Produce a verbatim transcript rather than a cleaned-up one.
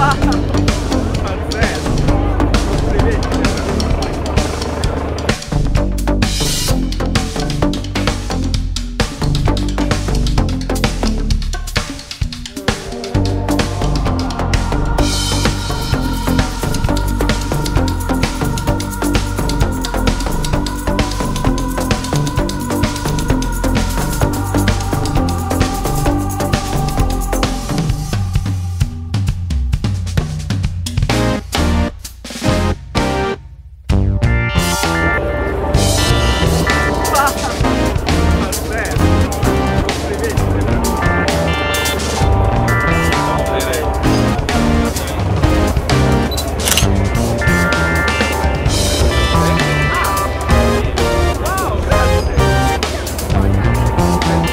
Papa.